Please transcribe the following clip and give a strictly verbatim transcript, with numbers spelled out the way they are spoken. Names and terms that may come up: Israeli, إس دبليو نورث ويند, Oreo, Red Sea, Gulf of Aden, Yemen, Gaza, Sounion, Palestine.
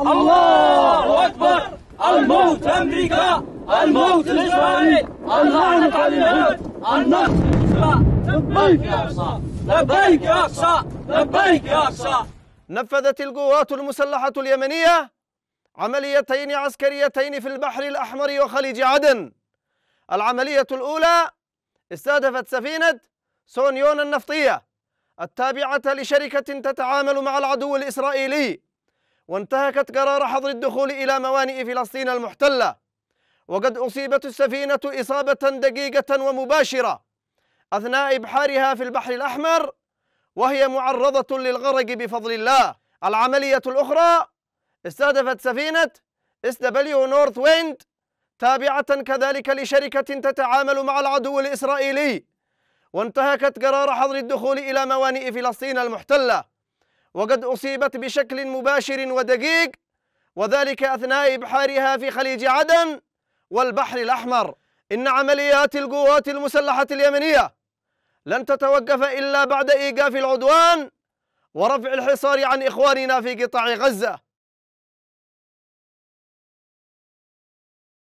الله أكبر. الموت لأمريكا، الموت لإسرائيل، اللعنة على اليهود، النصر للإسلام. لبيك يا أقصى، لبيك يا أقصى، لبيك يا أقصى. نفذت القوات المسلحة اليمنية عمليتين عسكريتين في البحر الأحمر وخليج عدن. العملية الأولى استهدفت سفينة سونيون النفطية التابعة لشركة تتعامل مع العدو الإسرائيلي، وانتهكت قرار حظر الدخول إلى موانئ فلسطين المحتلة، وقد أصيبت السفينة إصابة دقيقة ومباشرة أثناء إبحارها في البحر الأحمر، وهي معرضة للغرق بفضل الله. العملية الأخرى استهدفت سفينة إس دبليو نورث ويند تابعة كذلك لشركة تتعامل مع العدو الإسرائيلي، وانتهكت قرار حظر الدخول إلى موانئ فلسطين المحتلة، وقد أصيبت بشكل مباشر ودقيق، وذلك أثناء إبحارها في خليج عدن والبحر الأحمر. إن عمليات القوات المسلحة اليمنية لن تتوقف إلا بعد إيقاف العدوان ورفع الحصار عن إخواننا في قطاع غزة.